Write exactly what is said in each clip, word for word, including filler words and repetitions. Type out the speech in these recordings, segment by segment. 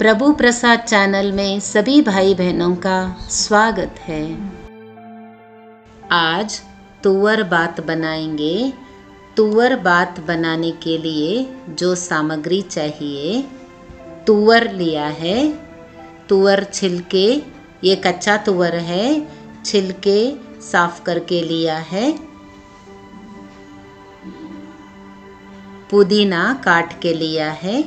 प्रभु प्रसाद channel में सभी भाई बहनों का स्वागत है। आज तुवरभात बनाएंगे। तुवरभात बनाने के लिए जो सामग्री चाहिए, तुवर लिया है। तुवर छिलके, ये कच्चा तुवर है, छिलके साफ करके लिया है। पुदीना काट के लिया है।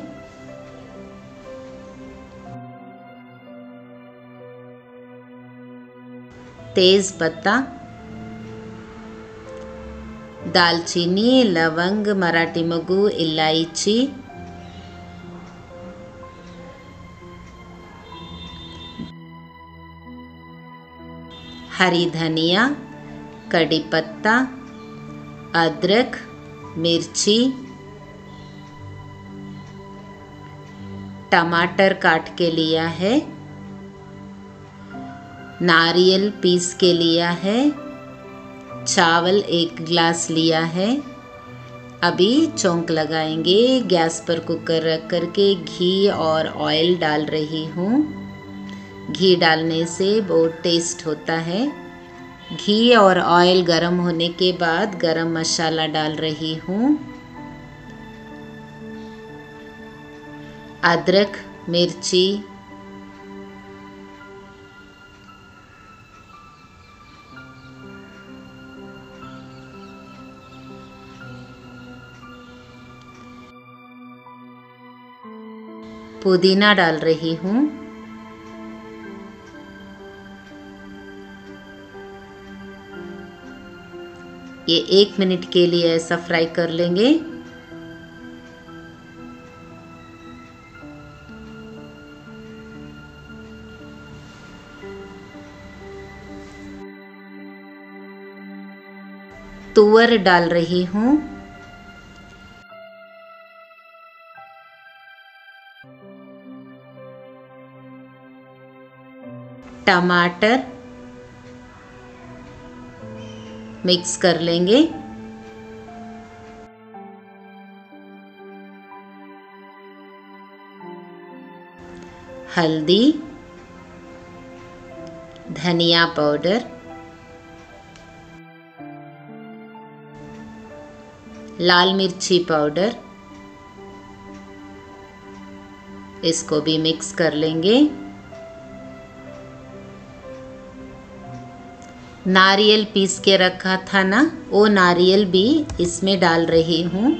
तेज पत्ता, दालचीनी, लवंग, मराठी मगू, इलायची, हरी धनिया, कड़ी पत्ता, अदरक, मिर्ची, टमाटर काट के लिया है, नारियल पीस के लिया है, चावल एक गिलास लिया है। अभी चौंक लगाएंगे। गैस पर कुकर रख करके घी और ऑयल डाल रही हूँ। घी डालने से बहुत टेस्ट होता है। घी और ऑयल गरम होने के बाद गरम मसाला डाल रही हूँ। अदरक, मिर्ची, पुदीना डाल रही हूँ। ये एक मिनट के लिए ऐसा फ्राई कर लेंगे। तुवर डाल रही हूँ। टमाटर मिक्स कर लेंगे। हल्दी, धनिया पाउडर, लाल मिर्ची पाउडर, इसको भी मिक्स कर लेंगे। नारियल पीस के रखा था ना, वो नारियल भी इसमें डाल रही हूँ।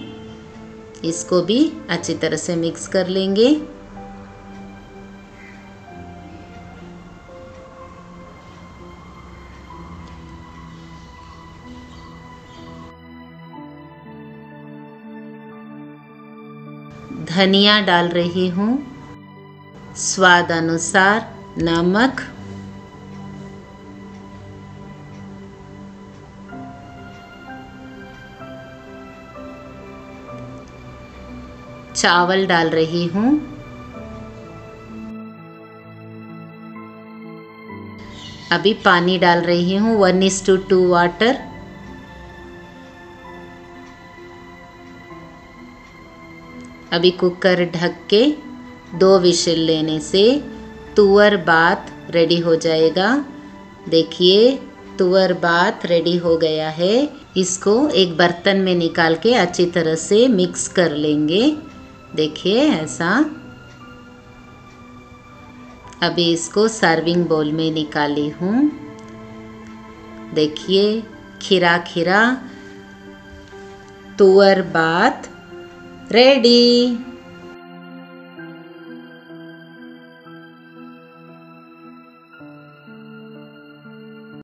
इसको भी अच्छी तरह से मिक्स कर लेंगे। धनिया डाल रही हूँ, स्वाद अनुसार नमक, चावल डाल रही हूँ, अभी पानी डाल रही हूँ, one is to two water. अभी कुकर ढक के दो विशिल लेने से तुवरभात रेडी हो जाएगा। देखिए, तुवरभात रेडी हो गया है। इसको एक बर्तन में निकाल के अच्छी तरह से मिक्स कर लेंगे। देखिए ऐसा। अभी इसको सर्विंग बाउल में निकाली हूँ। देखिए, खीरा खीरा तुवरभात रेडी।